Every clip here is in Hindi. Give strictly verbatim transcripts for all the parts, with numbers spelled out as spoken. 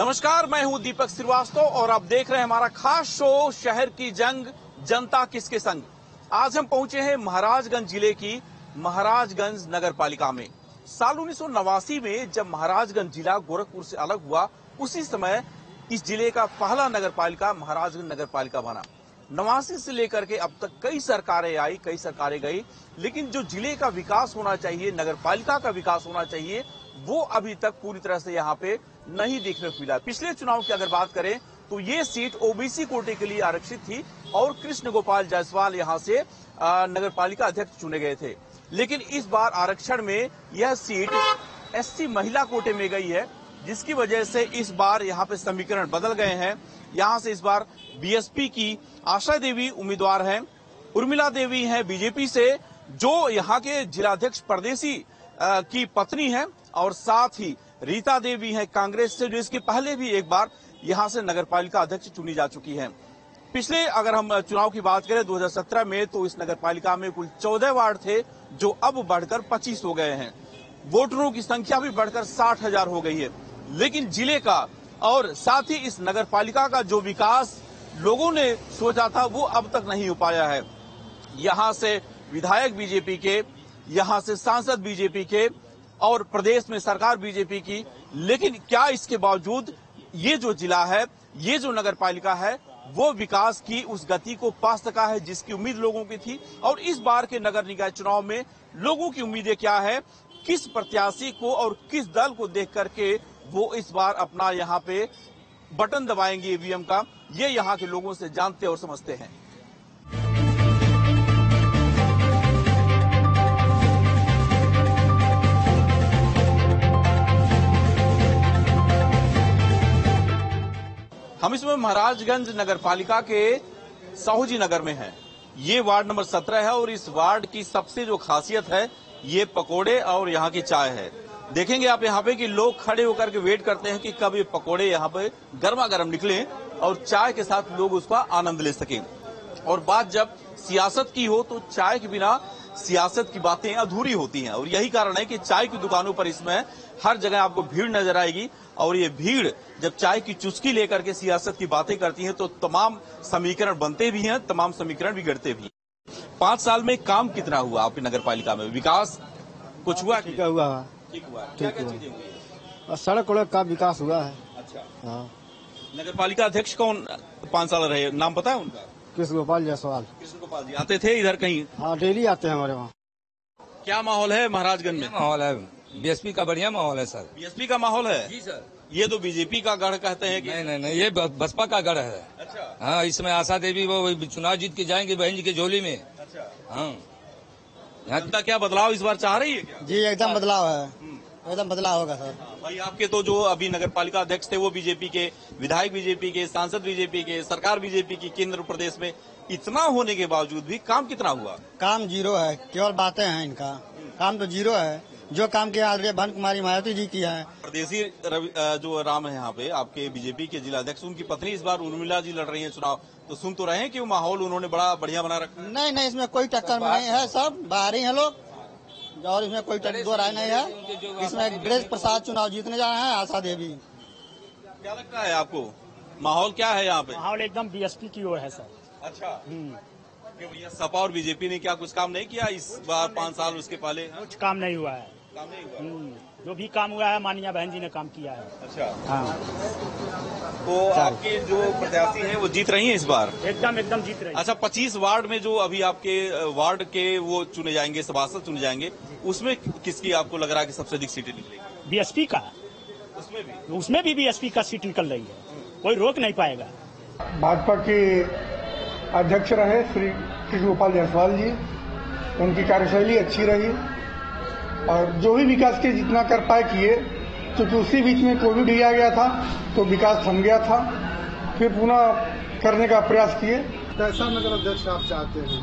नमस्कार, मैं हूं दीपक श्रीवास्तव और आप देख रहे हैं हमारा खास शो शहर की जंग जनता किसके संग। आज हम पहुंचे हैं महाराजगंज जिले की महाराजगंज नगर पालिका में। साल उन्नीस सौ नवासी में जब महाराजगंज जिला गोरखपुर से अलग हुआ, उसी समय इस जिले का पहला नगर पालिका महाराजगंज नगर पालिका बना। नवासी से लेकर के अब तक कई सरकारें आई, कई सरकारें गई, लेकिन जो जिले का विकास होना चाहिए, नगर पालिका का विकास होना चाहिए, वो अभी तक पूरी तरह से यहाँ पे नहीं देखने को मिला। पिछले चुनाव की अगर बात करें तो ये सीट ओबीसी कोटे के लिए आरक्षित थी और कृष्ण गोपाल जायसवाल यहाँ से नगर पालिका अध्यक्ष चुने गए थे, लेकिन इस बार आरक्षण में यह सीट एससी महिला कोटे में गई है, जिसकी वजह से इस बार यहाँ पे समीकरण बदल गए हैं। यहाँ से इस बार बीएसपी की आशा देवी उम्मीदवार हैं, उर्मिला देवी हैं बीजेपी से, जो यहाँ के जिलाध्यक्ष परदेशी की पत्नी हैं, और साथ ही रीता देवी हैं कांग्रेस से, जो इसके पहले भी एक बार यहाँ से नगरपालिका अध्यक्ष चुनी जा चुकी हैं। पिछले अगर हम चुनाव की बात करें दो हज़ार सत्रह में, तो इस नगरपालिका में कुल चौदह वार्ड थे, जो अब बढ़कर पच्चीस हो गए हैं। वोटरों की संख्या भी बढ़कर साठ हजार हो गई है, लेकिन जिले का और साथ ही इस नगरपालिका का जो विकास लोगों ने सोचा था वो अब तक नहीं हो पाया है। यहाँ से विधायक बीजेपी के, यहाँ से सांसद बीजेपी के और प्रदेश में सरकार बीजेपी की, लेकिन क्या इसके बावजूद ये जो जिला है, ये जो नगरपालिका है, वो विकास की उस गति को पा सका है जिसकी उम्मीद लोगों की थी। और इस बार के नगर निकाय चुनाव में लोगों की उम्मीदें क्या है, किस प्रत्याशी को और किस दल को देख करके वो इस बार अपना यहाँ पे बटन दबाएंगे ईवीएम का, ये यहाँ के लोगों से जानते और समझते हैं। हम इसमें महाराजगंज नगर पालिका के साहूजी नगर में हैं। ये वार्ड नंबर सत्रह है और इस वार्ड की सबसे जो खासियत है, ये पकोड़े और यहाँ की चाय है। देखेंगे आप यहाँ पे कि लोग खड़े होकर के वेट करते हैं कि कब ये पकोड़े यहाँ पे गर्मा गर्म निकले और चाय के साथ लोग उसका आनंद ले सकें। और बात जब सियासत की हो तो चाय के बिना सियासत की बातें अधूरी होती हैं, और यही कारण है कि चाय की दुकानों पर इसमें हर जगह आपको भीड़ नजर आएगी। और ये भीड़ जब चाय की चुस्की लेकर के सियासत की बातें करती है तो तमाम समीकरण बनते भी हैं, तमाम समीकरण बिगड़ते भी। पांच साल में काम कितना हुआ आपकी नगर पालिका में, विकास कुछ हुआ? क्या हुआ? ठीक हुआ, क्या क्या चीजें हुई है? सड़क उड़क का विकास हुआ है। अच्छा, हाँ। नगर पालिका अध्यक्ष कौन पाँच साल रहे, नाम पता है उनका? कृष्ण गोपाल जायसवाल। कृष्ण गोपाल जी आते थे इधर कहीं? हाँ, डेली आते हैं हमारे वहाँ। क्या माहौल है महाराजगंज में? माहौल है बीएसपी का, बढ़िया माहौल है सर। बीएसपी का माहौल है? जी सर। ये तो बीजेपी का गढ़ कहते हैं कि? नहीं नहीं नहीं, ये बसपा का गढ़ है। अच्छा, हाँ। इसमें आशा देवी वो चुनाव जीत के जाएंगे बहन जी की झोली में। अच्छा, हाँ। जनता क्या बदलाव इस बार चाह रही है क्या? जी, एकदम बदलाव है, एकदम बदलाव होगा सर। भाई आपके तो जो अभी नगर पालिका अध्यक्ष थे वो बीजेपी के, विधायक बीजेपी के, सांसद बीजेपी के, सरकार बीजेपी की, केंद्र प्रदेश में, इतना होने के बावजूद भी काम कितना हुआ? काम जीरो है, केवल बातें हैं इनका, काम तो जीरो है। जो काम किया आदरणीय बहन कुमारी मायावती जी की है। प्रदेशी जो राम है यहाँ पे आपके बीजेपी के जिलाध्यक्ष, उनकी पत्नी इस बार उर्मिला जी लड़ रही है चुनाव, तो सुन तो रहे हैं कि माहौल उन्होंने बड़ा बढ़िया बना रखा। नहीं नहीं, इसमें कोई टक्कर नहीं है, सब बाहरी हैं लोग और इसमें कोई टक्कर दो राय नहीं है। इसमें ब्रजेश प्रसाद चुनाव जीतने जा रहे हैं, आशा देवी। क्या लगता है आपको माहौल क्या है यहाँ पे? माहौल एकदम बीएसपी की ओर है सर। अच्छा, भैया सपा और बीजेपी ने क्या कुछ काम नहीं किया इस बार पाँच साल, उसके पहले? कुछ काम नहीं हुआ है। काम नहीं हुआ? जो भी काम हुआ है मानिया बहन जी ने काम किया है। अच्छा, हाँ। तो आपके जो प्रत्याशी हैं वो जीत रही हैं इस बार? एकदम एकदम जीत रही हैं। अच्छा, पच्चीस वार्ड में जो अभी आपके वार्ड के वो चुने जाएंगे, सभासद चुने जाएंगे, उसमें किसकी आपको लग रहा है कि सबसे अधिक सीटें निकलेगी? बीएसपी का। उसमें भी? उसमें भी बीएसपी का सीट निकल रही है, कोई रोक नहीं पाएगा। भाजपा के अध्यक्ष रहे श्री कृष्ण गोपाल जायसवाल जी, उनकी कार्यशैली अच्छी रही और जो भी विकास के जितना कर पाए किए, क्योंकि उसी बीच में कोविड ही आ गया था तो विकास थम गया था, फिर पुनः करने का प्रयास किए। कैसा नगर अध्यक्ष आप चाहते हैं?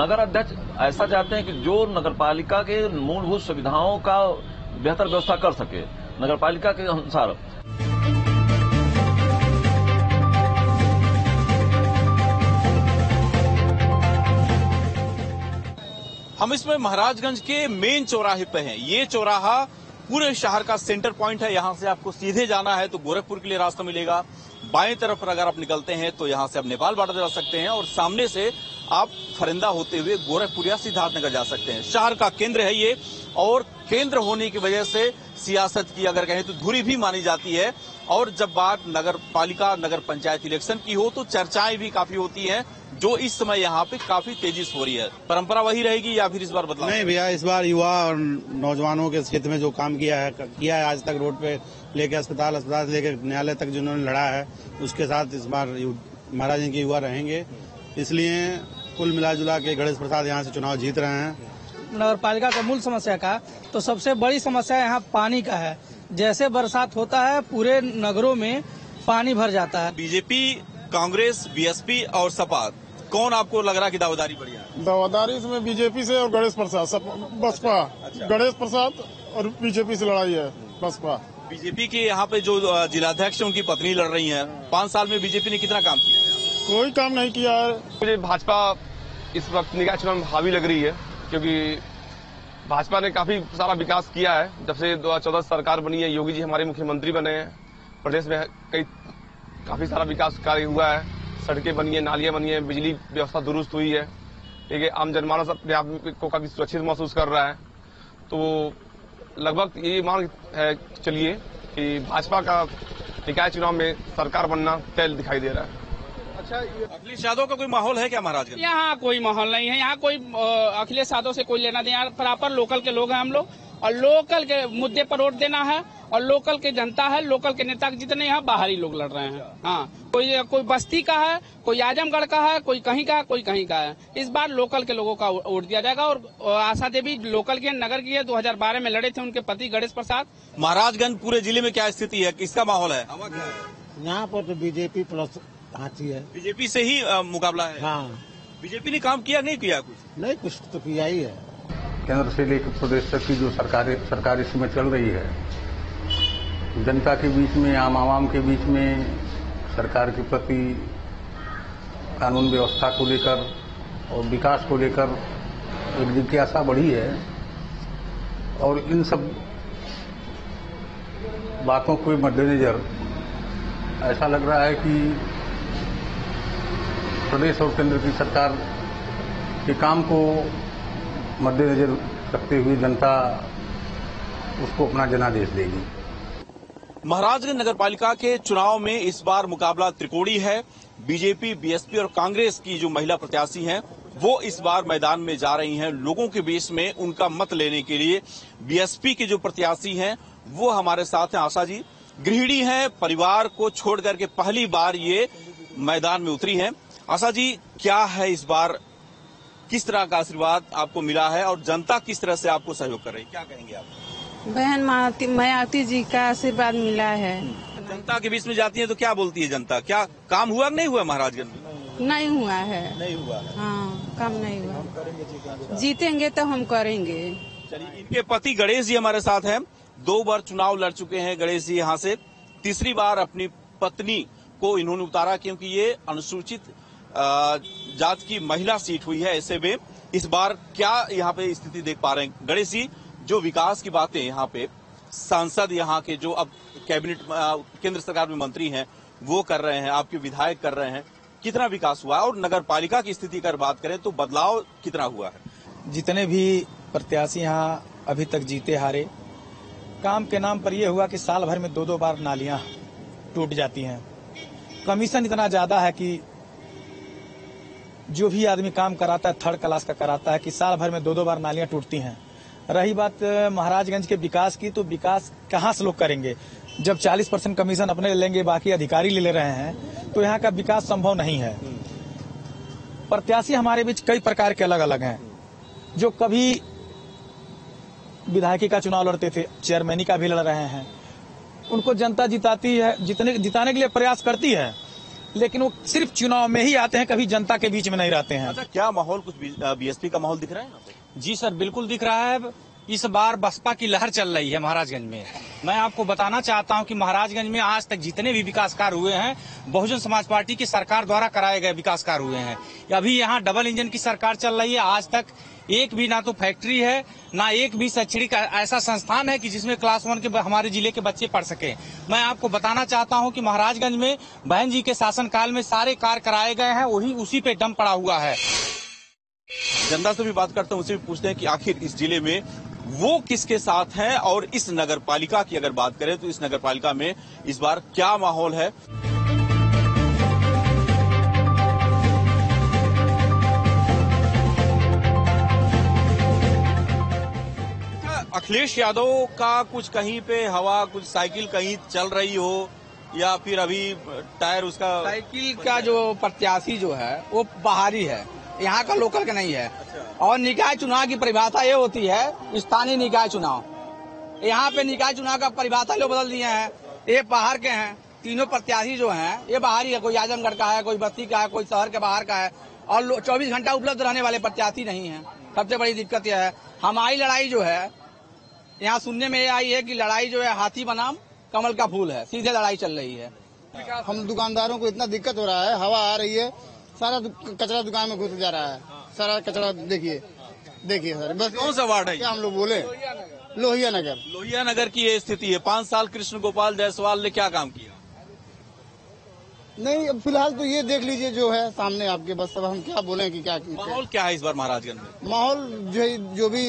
नगर अध्यक्ष ऐसा चाहते हैं कि जो नगरपालिका के मूलभूत सुविधाओं का बेहतर व्यवस्था कर सके नगरपालिका के अनुसार। हम इसमें महाराजगंज के मेन चौराहे पे हैं। ये चौराहा पूरे शहर का सेंटर पॉइंट है। यहाँ से आपको सीधे जाना है तो गोरखपुर के लिए रास्ता मिलेगा। बाएं तरफ पर अगर आप निकलते हैं तो यहाँ से आप नेपाल बाड़ा जा सकते हैं और सामने से आप फरेंदा होते हुए गोरखपुरिया सिद्धार्थनगर जा सकते हैं। शहर का केंद्र है ये, और केंद्र होने की वजह से सियासत की अगर कहें तो धुरी भी मानी जाती है। और जब बात नगर पालिका नगर पंचायत इलेक्शन की हो तो चर्चाएं भी काफी होती हैं, जो इस समय यहाँ पे काफी तेजी से हो रही है। परंपरा वही रहेगी या फिर इस बार बदलाव? नहीं भैया, इस बार युवा और नौजवानों के क्षेत्र में जो काम किया है किया है आज तक, रोड पे लेके अस्पताल अस्पताल लेकर न्यायालय तक जिन्होंने लड़ा है, उसके साथ इस बार महाराजगंज के युवा रहेंगे। इसलिए कुल मिलाजुला के गणेश प्रसाद यहाँ से चुनाव जीत रहे हैं। नगर पालिका का मूल समस्या का तो सबसे बड़ी समस्या यहाँ पानी का है। जैसे बरसात होता है पूरे नगरों में पानी भर जाता है। बीजेपी, कांग्रेस, बीएसपी और सपा, कौन आपको लग रहा है कि दावेदारी बढ़िया है? दावेदारी इसमें बीजेपी से और गणेश प्रसाद, बसपा। अच्छा। गणेश प्रसाद और बीजेपी से लड़ाई है, बसपा। बीजेपी के यहाँ पे जो जिलाध्यक्ष उनकी पत्नी लड़ रही है। पाँच साल में बीजेपी ने कितना काम किया? कोई काम नहीं किया है। मुझे भाजपा इस वक्त निकाय चुनाव में हावी लग रही है, क्योंकि भाजपा ने काफी सारा विकास किया है जब से दो हज़ार चौदह सरकार बनी है। योगी जी हमारे मुख्यमंत्री बने हैं। प्रदेश में कई काफी सारा विकास कार्य हुआ है, सड़कें बनी है, नालियां बनी है, बिजली व्यवस्था दुरुस्त हुई है। ठीक है, आम जनमानस अपने आप को काफी सुरक्षित महसूस कर रहा है। तो लगभग ये मान है चलिए कि भाजपा का निकाय चुनाव में सरकार बनना तय दिखाई दे रहा है। अखिलेश यादव का कोई माहौल है क्या महाराजगंज? यहाँ कोई माहौल नहीं है। यहाँ कोई अखिलेश यादव से कोई लेना देना, बराबर लोकल के लोग हैं हम लोग, और लोकल के मुद्दे पर वोट देना है। और लोकल के जनता है, लोकल के नेता जितने यहाँ बाहरी लोग लड़ रहे हैं। हाँ, कोई कोई बस्ती का है, कोई आजमगढ़ का है, कोई कहीं का, कोई कहीं का है। इस बार लोकल के लोगों का वोट दिया जाएगा। और आशा देवी लोकल की है, नगर की है, दो हज़ार बारह में लड़े थे उनके पति गणेश प्रसाद। महाराजगंज पूरे जिले में क्या स्थिति है, किसका माहौल है? यहाँ पर तो बीजेपी प्लस आती है, बीजेपी से ही आ, मुकाबला है। हाँ, बीजेपी ने काम किया नहीं किया? कुछ नहीं, कुछ तो किया ही है। केंद्र से लेकर प्रदेश तक की जो सरकार सरकार इसमें चल रही है, जनता के बीच में, आम आवाम के बीच में सरकार के प्रति कानून व्यवस्था को लेकर और विकास को लेकर एक जिज्ञासा बढ़ी है। और इन सब बातों के मद्देनजर ऐसा लग रहा है कि प्रदेश और केंद्र की सरकार के काम को मद्देनजर रखते हुए जनता उसको अपना जनादेश देगी। महाराजगंज नगरपालिका के चुनाव में इस बार मुकाबला त्रिकोणी है। बीजेपी, बीएसपी और कांग्रेस की जो महिला प्रत्याशी हैं वो इस बार मैदान में जा रही हैं लोगों के बीच में उनका मत लेने के लिए। बीएसपी के जो प्रत्याशी हैं वो हमारे साथ हैं। आशा जी गृहिणी हैं, परिवार को छोड़ करके पहली बार ये मैदान में उतरी हैं। आशा जी, क्या है इस बार, किस तरह का आशीर्वाद आपको मिला है और जनता किस तरह से आपको सहयोग कर रही है, क्या कहेंगे आप? बहन मायावती मायावती जी का आशीर्वाद मिला है। जनता के बीच में जाती है तो क्या बोलती है जनता, क्या काम हुआ नहीं हुआ महाराजगंज में? नहीं हुआ है, नहीं हुआ है। हाँ, काम नहीं हुआ। जीतेंगे तो हम करेंगे। चलिए, इनके पति गणेश जी हमारे साथ हैं। दो बार चुनाव लड़ चुके हैं गणेश जी यहाँ से। तीसरी बार अपनी पत्नी को इन्होंने उतारा, क्योंकि ये अनुसूचित जात की महिला सीट हुई है। ऐसे में इस बार क्या यहाँ पे स्थिति देख पा रहे हैं गणेश जी? जो विकास की बातें यहाँ पे सांसद, यहाँ के जो अब कैबिनेट केंद्र सरकार में मंत्री हैं वो कर रहे हैं, आपके विधायक कर रहे हैं, कितना विकास हुआ है? और नगर पालिका की स्थिति अगर बात करें तो बदलाव कितना हुआ है? जितने भी प्रत्याशी यहाँ अभी तक जीते हारे, काम के नाम पर यह हुआ कि साल भर में दो दो बार नालियां टूट जाती हैं। कमीशन इतना ज्यादा है कि जो भी आदमी काम कराता है थर्ड क्लास का कराता है कि साल भर में दो दो बार नालियां टूटती हैं। रही बात महाराजगंज के विकास की, तो विकास कहाँ से लोग करेंगे जब चालीस परसेंट कमीशन अपने लेंगे, बाकी अधिकारी ले ले रहे हैं, तो यहाँ का विकास संभव नहीं है। प्रत्याशी हमारे बीच कई प्रकार के अलग अलग हैं, जो कभी विधायकी का चुनाव लड़ते थे, चेयरमैनी का भी लड़ रहे हैं। उनको जनता जिताती है, जितने जिताने के लिए प्रयास करती है, लेकिन वो सिर्फ चुनाव में ही आते हैं, कभी जनता के बीच में नहीं रहते हैं। अच्छा, क्या माहौल, कुछ बीएसपी का माहौल दिख रहा है? जी सर, बिल्कुल दिख रहा है। इस बार बसपा की लहर चल रही है महाराजगंज में। मैं आपको बताना चाहता हूं कि महाराजगंज में आज तक जितने भी विकास कार्य हुए हैं बहुजन समाज पार्टी की सरकार द्वारा कराए गए विकास कार्य हुए हैं। अभी यहां डबल इंजन की सरकार चल रही है। आज तक एक भी ना तो फैक्ट्री है ना एक भी शैक्षणिक ऐसा संस्थान है कि जिसमें क्लास वन के हमारे जिले के बच्चे पढ़ सकें। मैं आपको बताना चाहता हूं कि महाराजगंज में बहन जी के शासनकाल में सारे कार्य कराए गए हैं, वही उसी पे डम पड़ा हुआ है। जनता से भी बात करते हैं, उसे भी पूछते हैं कि आखिर इस जिले में वो किसके साथ हैं और इस नगर पालिका की अगर बात करें तो इस नगर पालिका में इस बार क्या माहौल है। अखिलेश यादव का कुछ कहीं पे हवा, कुछ साइकिल कहीं चल रही हो या फिर अभी टायर उसका साइकिल का जो प्रत्याशी जो है वो बाहरी है, यहाँ का लोकल का नहीं है। अच्छा। और निकाय चुनाव की परिभाषा ये होती है स्थानीय निकाय चुनाव, यहाँ पे निकाय चुनाव का परिभाषा लोग बदल दिए हैं। ये बाहर के हैं, तीनों प्रत्याशी जो हैं ये बाहरी है, कोई आजमगढ़ का है, कोई बस्ती का है, कोई शहर के बाहर का है और चौबीस घंटा उपलब्ध रहने वाले प्रत्याशी नहीं है। सबसे बड़ी दिक्कत यह है। हमारी लड़ाई जो है यहाँ सुनने में आई है कि लड़ाई जो है हाथी बनाम कमल का फूल है, सीधे लड़ाई चल रही है। हम दुकानदारों को इतना दिक्कत हो रहा है, हवा आ रही है, सारा कचरा दुकान में घुस जा रहा है, सारा कचरा देखिए देखिए सर। बस कौन सा वार्ड है क्या हम लोग बोले? लोहिया नगर। लोहिया नगर की ये स्थिति है। पांच साल कृष्ण गोपाल जायसवाल ने क्या काम किया? नहीं, फिलहाल तो ये देख लीजिए जो है सामने आपके, बस अब हम क्या बोले कि क्या माहौल क्या है इस बार महाराजगंज में? माहौल जो जो भी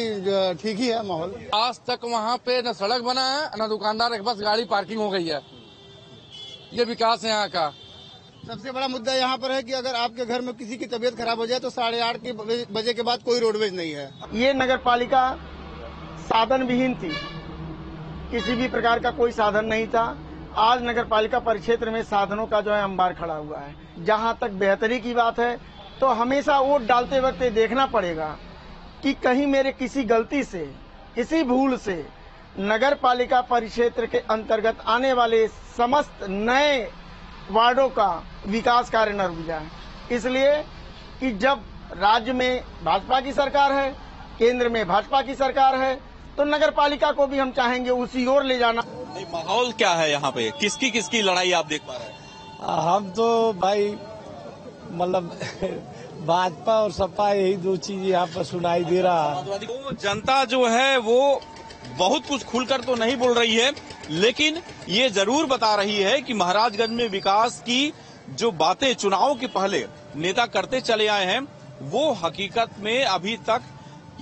ठीक ही है माहौल। आज तक वहाँ पे न सड़क बना है न दुकानदार, एक बस गाड़ी पार्किंग हो गई है। ये विकास है यहाँ का। सबसे बड़ा मुद्दा यहाँ पर है कि अगर आपके घर में किसी की तबीयत खराब हो जाए तो साढ़े आठ के बजे के बाद कोई रोडवेज नहीं है। ये नगर पालिका साधन विहीन थी, किसी भी प्रकार का कोई साधन नहीं था। आज नगर पालिका परिक्षेत्र में साधनों का जो है अंबार खड़ा हुआ है। जहाँ तक बेहतरी की बात है तो हमेशा वोट डालते वक्त ये देखना पड़ेगा कि कहीं मेरे किसी गलती से, किसी भूल से नगर पालिका परिक्षेत्र के अंतर्गत आने वाले समस्त नए वार्डों का विकास कार्य न रुक जाए। इसलिए कि जब राज्य में भाजपा की सरकार है, केंद्र में भाजपा की सरकार है, तो नगर पालिका को भी हम चाहेंगे उसी ओर ले जाना। माहौल क्या है यहाँ पे? किसकी किसकी लड़ाई आप देख पा रहे हैं? हम तो भाई मतलब भाजपा और सपा, यही दो चीज यहाँ पर सुनाई दे रहा है। तो जनता जो है वो बहुत कुछ खुलकर तो नहीं बोल रही है, लेकिन ये जरूर बता रही है कि महाराजगंज में विकास की जो बातें चुनाव के पहले नेता करते चले आए हैं वो हकीकत में अभी तक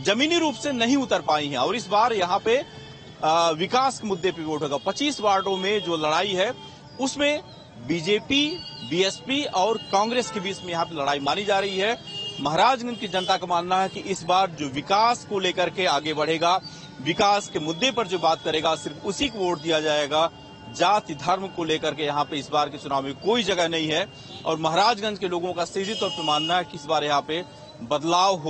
जमीनी रूप से नहीं उतर पाई हैं। और इस बार यहाँ पे आ, विकास के मुद्दे पे वोट होगा। पच्चीस वार्डों में जो लड़ाई है उसमें बीजेपी, बीएसपी और कांग्रेस के बीच में यहाँ पे लड़ाई मानी जा रही है। महाराजगंज की जनता का मानना है कि इस बार जो विकास को लेकर के आगे बढ़ेगा, विकास के मुद्दे पर जो बात करेगा, सिर्फ उसी को वोट दिया जाएगा। जाति धर्म को लेकर के यहाँ पे इस बार के चुनाव में कोई जगह नहीं है और महाराजगंज के लोगों का सीधी तौर पर मानना है कि इस बार यहाँ पे बदलाव हो।